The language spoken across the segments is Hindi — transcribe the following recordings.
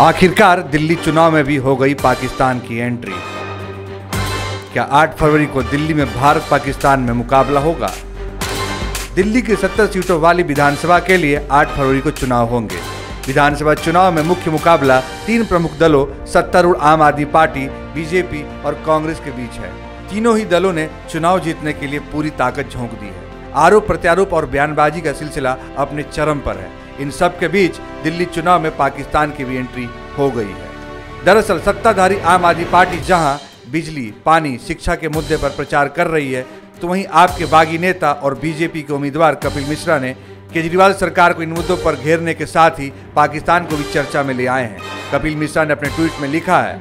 आखिरकार दिल्ली चुनाव में भी हो गई पाकिस्तान की एंट्री। क्या 8 फरवरी को दिल्ली में भारत पाकिस्तान में मुकाबला होगा? दिल्ली की 70 सीटों वाली विधानसभा के लिए 8 फरवरी को चुनाव होंगे। विधानसभा चुनाव में मुख्य मुकाबला 3 प्रमुख दलों सत्तारूढ़ आम आदमी पार्टी, बीजेपी और कांग्रेस के बीच है। तीनों ही दलों ने चुनाव जीतने के लिए पूरी ताकत झोंक दी है। आरोप प्रत्यारोप और बयानबाजी का सिलसिला अपने चरम पर है। इन सब के बीच दिल्ली चुनाव में पाकिस्तान की भी एंट्री हो गई है। दरअसल सत्ताधारी आम आदमी पार्टी जहां बिजली, पानी, शिक्षा के मुद्दे पर प्रचार कर रही है, तो वहीं आपके बागी नेता और बीजेपी के उम्मीदवार कपिल मिश्रा ने केजरीवाल सरकार को इन मुद्दों पर घेरने के साथ ही पाकिस्तान को भी चर्चा में ले आए हैं। कपिल मिश्रा ने अपने ट्वीट में लिखा है,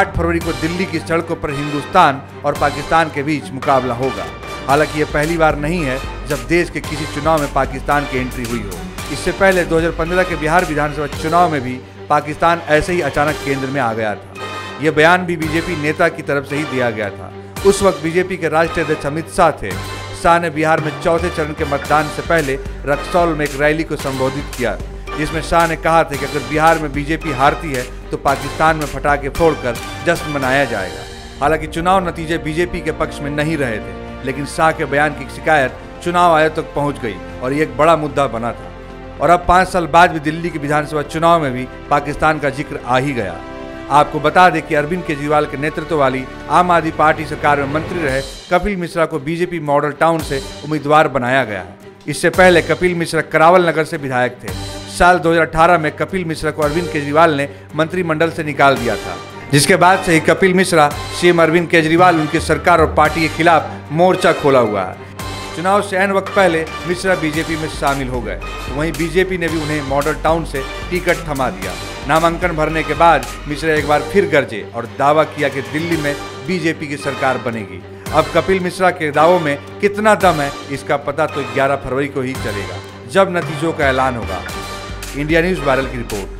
8 फरवरी को दिल्ली की सड़कों पर हिंदुस्तान और पाकिस्तान के बीच मुकाबला होगा। हालांकि ये पहली बार नहीं है जब देश के किसी चुनाव में पाकिस्तान की एंट्री हुई हो। इससे पहले 2015 के बिहार विधानसभा चुनाव में भी पाकिस्तान ऐसे ही अचानक केंद्र में आ गया था। यह बयान भी बीजेपी नेता की तरफ से ही दिया गया था। उस वक्त बीजेपी के राष्ट्रीय अध्यक्ष अमित शाह थे। शाह ने बिहार में चौथे चरण के मतदान से पहले रक्सौल में एक रैली को संबोधित किया, जिसमें शाह ने कहा था कि अगर बिहार में बीजेपी हारती है तो पाकिस्तान में फटाखे फोड़कर जश्न मनाया जाएगा। हालांकि चुनाव नतीजे बीजेपी के पक्ष में नहीं रहे थे, लेकिन शाह के बयान की शिकायत चुनाव आयोग तक पहुँच गई और ये एक बड़ा मुद्दा बना था। और अब 5 साल बाद भी दिल्ली के विधानसभा चुनाव में भी पाकिस्तान का जिक्र आ ही गया। आपको बता दें कि अरविंद केजरीवाल के नेतृत्व वाली आम आदमी पार्टी सरकार में मंत्री रहे कपिल मिश्रा को बीजेपी मॉडल टाउन से उम्मीदवार बनाया गया है। इससे पहले कपिल मिश्रा करावल नगर से विधायक थे। साल 2018 में कपिल मिश्रा को अरविंद केजरीवाल ने मंत्रिमंडल से निकाल दिया था, जिसके बाद से ही कपिल मिश्रा सीएम अरविंद केजरीवाल उनकी सरकार और पार्टी के खिलाफ मोर्चा खोला हुआ है। चुनाव से ऐन वक्त पहले मिश्रा बीजेपी में शामिल हो गए, तो वहीं बीजेपी ने भी उन्हें मॉडल टाउन से टिकट थमा दिया। नामांकन भरने के बाद मिश्रा एक बार फिर गरजे और दावा किया कि दिल्ली में बीजेपी की सरकार बनेगी। अब कपिल मिश्रा के दावों में कितना दम है, इसका पता तो 11 फरवरी को ही चलेगा, जब नतीजों का ऐलान होगा। इंडिया न्यूज़ वायरल की रिपोर्ट।